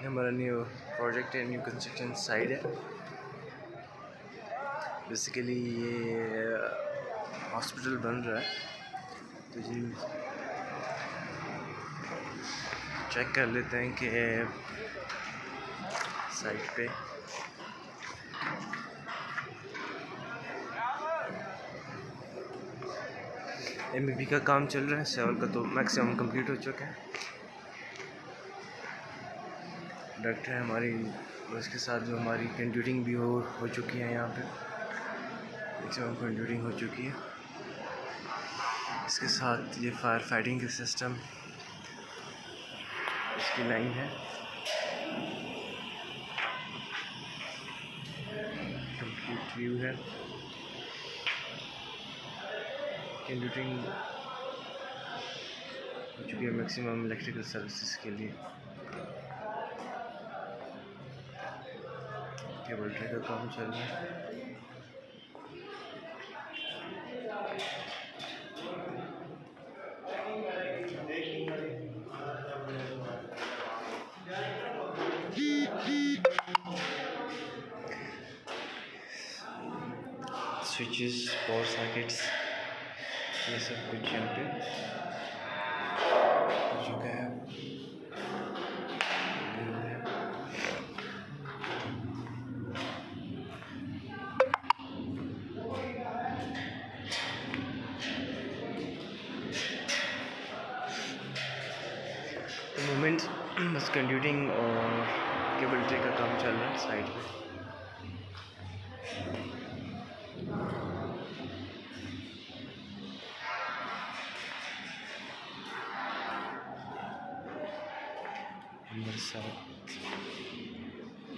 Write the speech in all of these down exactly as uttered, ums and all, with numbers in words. ये हमारा new project है, न्यू कंस्ट्रक्शन साइट है। बेसिकली ये हॉस्पिटल बन रहा है, तो जी चेक कर लेते हैं कि साइट पे एमईपी का काम चल रहा है। सेवल का तो मैक्सिमम कंप्लीट हो चुका है। डॉक्टर है हमारी, उसके साथ जो हमारी कंप्यूटिंग भी हो हो चुकी है, यहाँ पे मैक्सिमम कंप्यूटिंग हो चुकी है। इसके साथ ये फायर फाइटिंग का सिस्टम इसकी लाइन है, कंप्लीट व्यू है। कंप्यूटिंग हो चुकी है मैक्सिमम इलेक्ट्रिकल सर्विसेज के लिए। केबल ट्रे का काम चल रहा है। स्विचेस, पावर सर्किट्स, ये सब कुछ यहाँ पे हो चुका है। मोमेंट बस कंप्यूटिंग और केबल ट्रे का काम चल रहा है साइड में।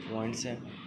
पॉइंट्स हैं